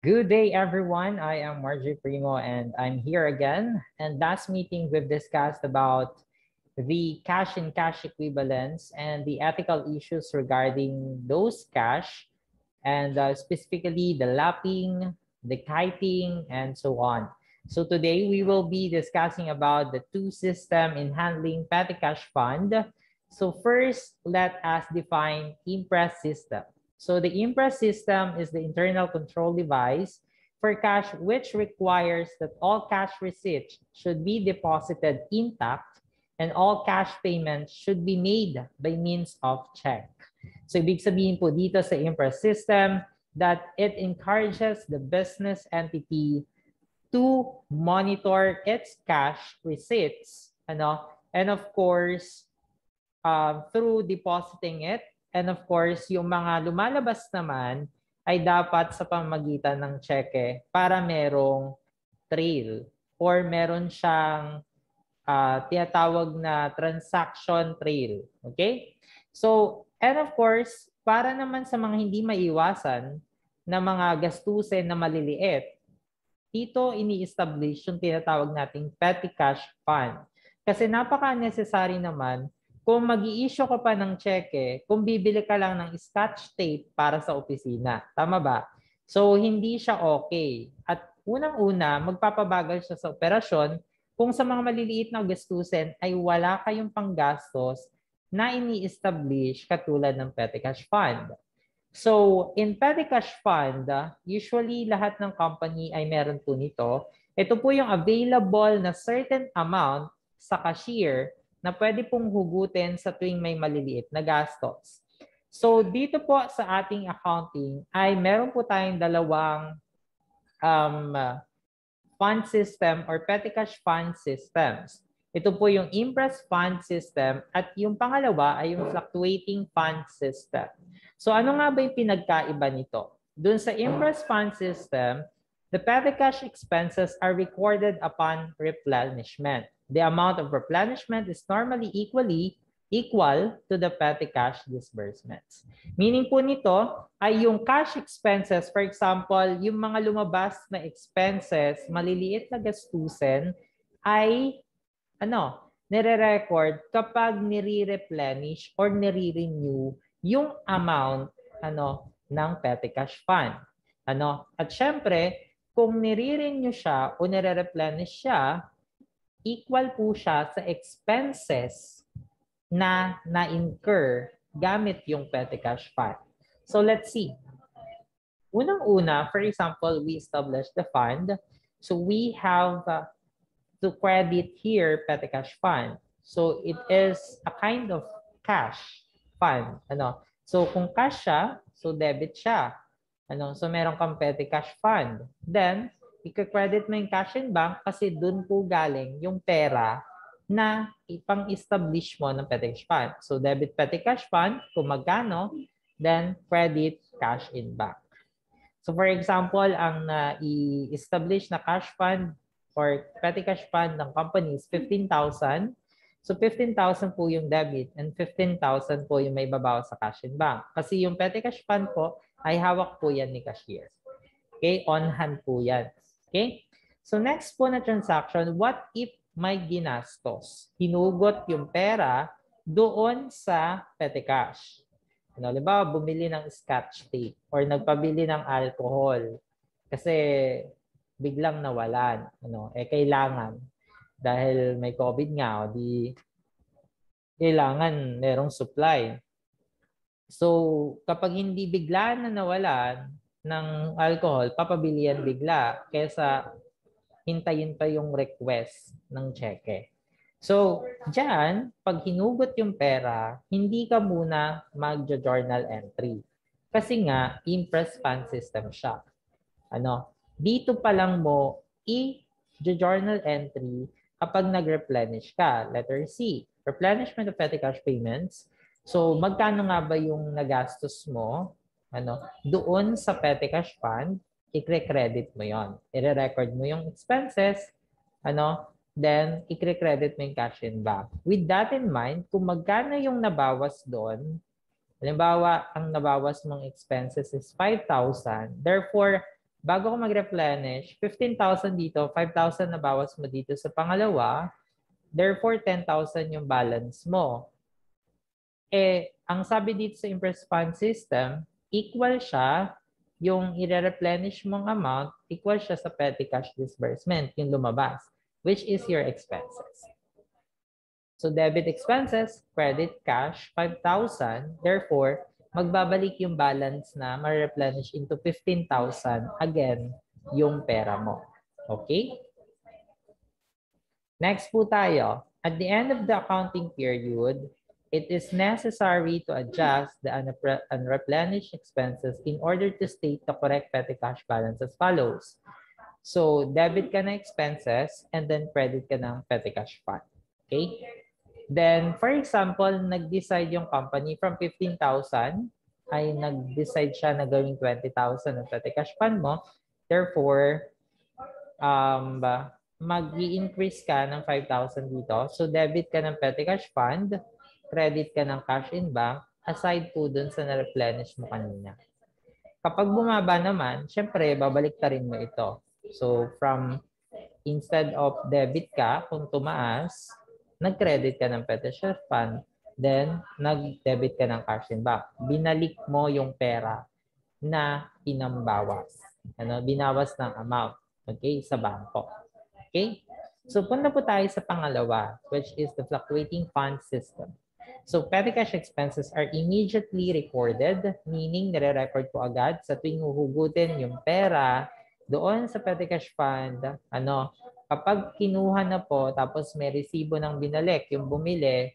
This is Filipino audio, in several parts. Good day, everyone. I am Marjorie Primo, and I'm here again. And last meeting, we've discussed about the cash and cash equivalents and the ethical issues regarding those cash, and specifically the lapping, the kiting, and so on. So today, we will be discussing about the two systems in handling petty cash fund. So first, let us define impress system. So the impress system is the internal control device for cash, which requires that all cash receipts should be deposited intact and all cash payments should be made by means of check. So ibig sabihin po dito sa impress system that it encourages the business entity to monitor its cash receipts, and of course, through depositing it. And of course, yung mga lumalabas naman ay dapat sa pamamagitan ng cheque para merong trail or meron siyang tinatawag na transaction trail. Okay? So, and of course, para naman sa mga hindi maiwasan na mga gastusin na maliliit, dito ini-establish yung tinatawag nating petty cash fund. Kasi napaka-necessary naman kung mag-i-issue ka pa ng cheque, kung bibili ka lang ng scotch tape para sa opisina. Tama ba? So, hindi siya okay. At unang-una, magpapabagal siya sa operasyon kung sa mga maliliit na gastusin ay wala kayong panggastos na ini-establish katulad ng petty cash fund. So, in petty cash fund, usually lahat ng company ay meron po nito. Ito po yung available na certain amount sa cashier na pwede pong hugutin sa tuwing may maliliit na gastos. So dito po sa ating accounting ay meron po tayong dalawang fund system or petty cash fund systems. Ito po yung impress fund system at yung pangalawa ay yung fluctuating fund system. So ano nga ba yung pinagkaiba nito? Doon sa impress fund system, the petty cash expenses are recorded upon replenishment. The amount of replenishment is normally equal to the petty cash disbursements. Meaning po nito ay yung cash expenses, for example, yung mga lumabas na expenses, maliliit na gastusin, ay nire-record kapag nire-replenish or nire-renew yung amount ng petty cash fund. At syempre, kung nire-renew siya o nire-replenish siya, equal po siya sa expenses na na-incur gamit yung petty cash fund. So let's see. Unang-una, for example, we establish the fund. So we have to credit here petty cash fund. So it is a kind of cash fund. So kung cash siya, so debit siya. So meron kang petty cash fund. Then, i-credit mo yung cash in bank kasi dun po galing yung pera na ipang-establish mo ng petty cash fund. So debit petty cash fund, kung magkano, then credit cash in bank. So for example, ang i-establish na cash fund or petty cash fund ng company is 15,000. So 15,000 po yung debit and 15,000 po yung may babawas sa cash in bank. Kasi yung petty cash fund po ay hawak po yan ni cashier. Okay, on hand po yan. Okay? So next po na transaction, what if may ginastos? Hinugot yung pera doon sa petty cash. Halimbawa, bumili ng scotch tape or nagpabili ng alcohol kasi biglang nawalan. Kailangan. Dahil may COVID nga, di kailangan merong supply. So kapag hindi bigla na nawalan ng alcohol, papabilihan bigla kesa hintayin pa yung request ng cheque. So, dyan, pag hinugot yung pera, hindi ka muna mag-journal entry. Kasi nga, impress fund system siya. Dito pa lang mo i-journal entry kapag nag-replenish ka. Letter C, replenishment of petty cash payments. So, magkano nga ba yung nagastos mo? Doon sa petty cash fund, i-credit mo yon. I-record mo yung expenses, then i-credit mo yung cash in bank. With that in mind, kung magkano yung nabawas doon, halimbawa, ang nabawas mong expenses is 5,000. Therefore, bago ko mag-replenish, 15,000 dito, 5,000 na bawas mo dito sa pangalawa. Therefore, 10,000 yung balance mo. Eh, ang sabi dito sa interest fund system, equal siya yung i-replenish mong amount, equal siya sa petty cash disbursement, yung lumabas, which is your expenses. So, debit expenses, credit cash, 5,000. Therefore, magbabalik yung balance na ma-replenish into 15,000 again yung pera mo. Okay? Next po tayo. At the end of the accounting period, it is necessary to adjust the unreplenished expenses in order to state the correct petty cash balance as follows. So, debit ka na expenses and then credit ka ng petty cash fund. Okay? Then, for example, nag-decide yung company from 15,000 ay nag-decide siya na gawing 20,000 ang petty cash fund mo. Therefore, mag-i-increase ka ng 5,000 dito. So, debit ka ng petty cash fund, credit ka ng cash in bank, aside po dun sa na-replenish mo kanina. Kapag bumaba naman, syempre, babalik ta rin mo ito. So, from instead of debit ka, kung tumaas, nag-credit ka ng petty cash fund, then nag-debit ka ng cash in bank. Binalik mo yung pera na pinambawas. Ano, binawas ng amount, okay, sa bangko. Okay? So punta po tayo sa pangalawa, which is the fluctuating fund system. So petty cash expenses are immediately recorded, meaning nire-record po agad sa tuwing huhugutin yung pera doon sa petty cash fund, ano, kapag kinuha na po, tapos may resibo ng binalik, yung bumili,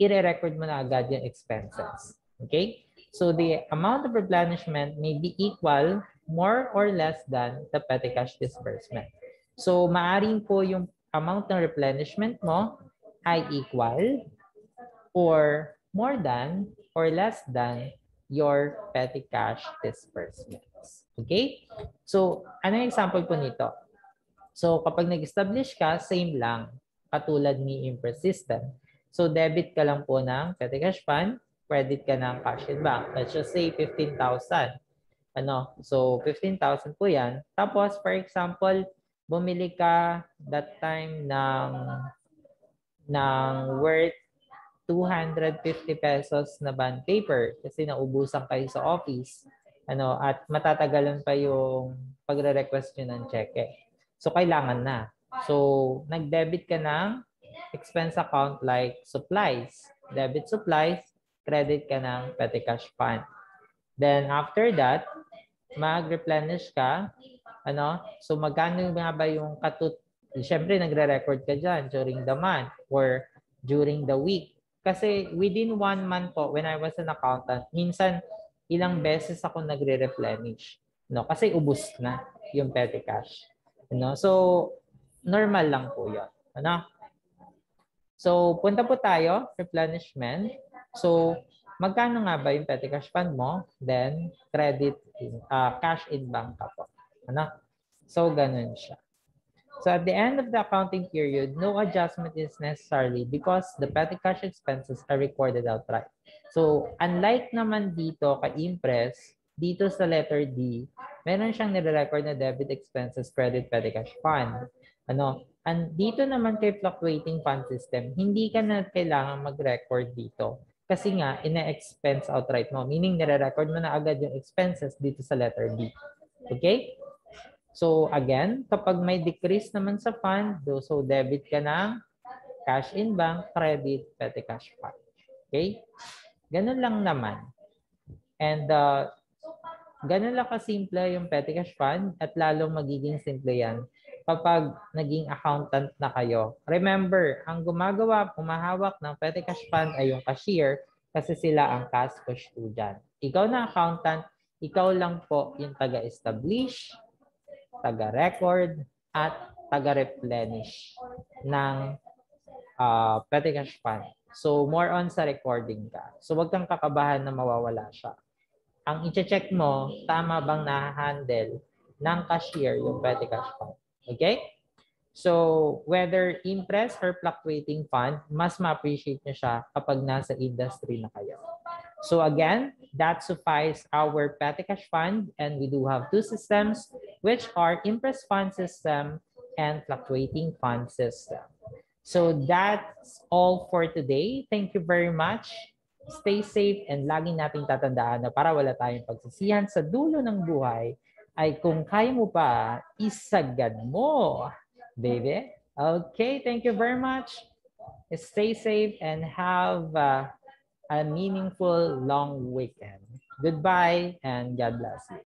ire-record mo na agad yung expenses. Okay? So the amount of replenishment may be equal, more or less than the petty cash disbursement. So maaring po yung amount ng replenishment mo ay equal or more than or less than your petty cash disbursements. Okay? So ano yung example po nito? So, kapag nag-establish ka, same lang. Katulad ni Impress System. So, debit ka lang po ng petty cash fund, credit ka ng cash in bank. Let's just say 15,000. Ano? So, 15,000 po yan. Tapos, for example, bumili ka that time ng worth 250 pesos na bond paper kasi naubusan kayo sa office. Ano? At matatagalan pa yung pagre-request nyo ng cheque. So, kailangan na. So, nag-debit ka ng expense account like supplies. Debit supplies, credit ka ng petty cash fund. Then, after that, mag-replenish ka. Ano? So, magkano nga ba yung Siyempre, nagre-record ka dyan during the month or during the week. Kasi within 1 month po, when I was an accountant, minsan ilang beses ako nagre-replenish. No? Kasi ubus na yung petty cash. No? So, normal lang po yun. Ano? So, punta po tayo, replenishment. So, magkano nga ba yung petty cash fund mo? Then, cash in bank ka po. Ano? So, ganun siya. So, at the end of the accounting period, no adjustment is necessary because the petty cash expenses are recorded outright. So, unlike naman dito kay Impress, dito sa letter D, meron siyang nire-record na debit expenses, credit, petty cash fund. Ano? And dito naman kay fluctuating fund system, hindi ka na kailangan mag-record dito. Kasi nga, ina-expense outright mo. Meaning, nire-record mo na agad yung expenses dito sa letter D. Okay? So, again, kapag may decrease naman sa fund, so debit ka ng cash in bank, credit, petty cash fund. Okay? Ganun lang naman. And, ganun lang kasimple yung petty cash fund at lalong magiging simple yan kapag naging accountant na kayo. Remember, ang humahawak ng petty cash fund ay yung cashier kasi sila ang cash push student. Ikaw na accountant, ikaw lang po yung taga-establish, taga-record, at taga-replenish ng petty cash fund. So, more on sa recording ka. So, wag kang kakabahan na mawawala siya. Ang i-check mo, tama bang na-handle ng cashier yung petty cash fund. Okay? So, whether Impress or fluctuating fund, mas ma-appreciate nyo siya kapag nasa industry na kayo. So, again, that suffices our petty cash fund and we do have two systems, which are Impress Fund System and Fluctuating Fund System. So that's all for today. Thank you very much. Stay safe, and lagi nating tatandaan na para wala tayong pagsisihan sa dulo ng buhay ay kung kaya mo pa, isagad mo, baby. Okay, thank you very much. Stay safe and have a meaningful long weekend. Goodbye and God bless you.